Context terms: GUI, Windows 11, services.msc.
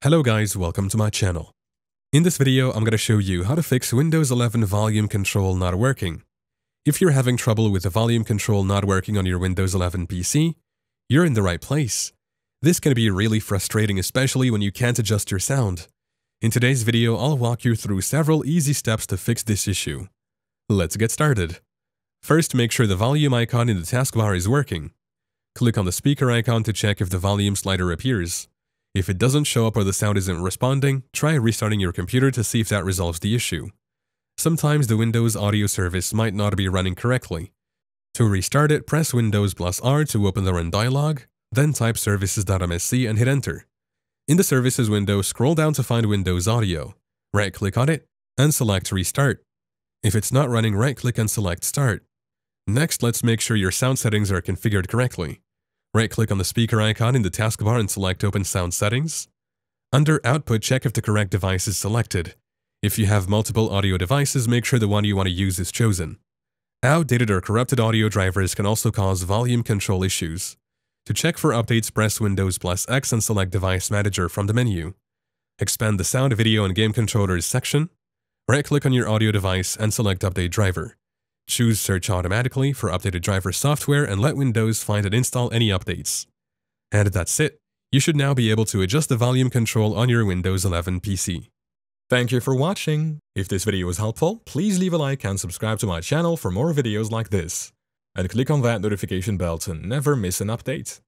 Hello guys, welcome to my channel. In this video, I'm going to show you how to fix Windows 11 volume control not working. If you're having trouble with the volume control not working on your Windows 11 PC, you're in the right place. This can be really frustrating, especially when you can't adjust your sound. In today's video, I'll walk you through several easy steps to fix this issue. Let's get started. First, make sure the volume icon in the taskbar is working. Click on the speaker icon to check if the volume slider appears. If it doesn't show up or the sound isn't responding, try restarting your computer to see if that resolves the issue. Sometimes the Windows audio service might not be running correctly. To restart it, press Windows+R to open the Run dialog, then type services.msc and hit enter. In the Services window, scroll down to find Windows Audio, right-click on it, and select Restart. If it's not running, right-click and select Start. Next, let's make sure your sound settings are configured correctly. Right-click on the speaker icon in the taskbar and select Open Sound Settings. Under Output, check if the correct device is selected. If you have multiple audio devices, make sure the one you want to use is chosen. Outdated or corrupted audio drivers can also cause volume control issues. To check for updates, press Windows+X and select Device Manager from the menu. Expand the Sound, Video, and Game Controllers section. Right-click on your audio device and select Update Driver. Choose Search Automatically for updated driver software and let Windows find and install any updates. And that's it. You should now be able to adjust the volume control on your Windows 11 PC. Thank you for watching. If this video was helpful, please leave a like and subscribe to my channel for more videos like this. And click on that notification bell to never miss an update.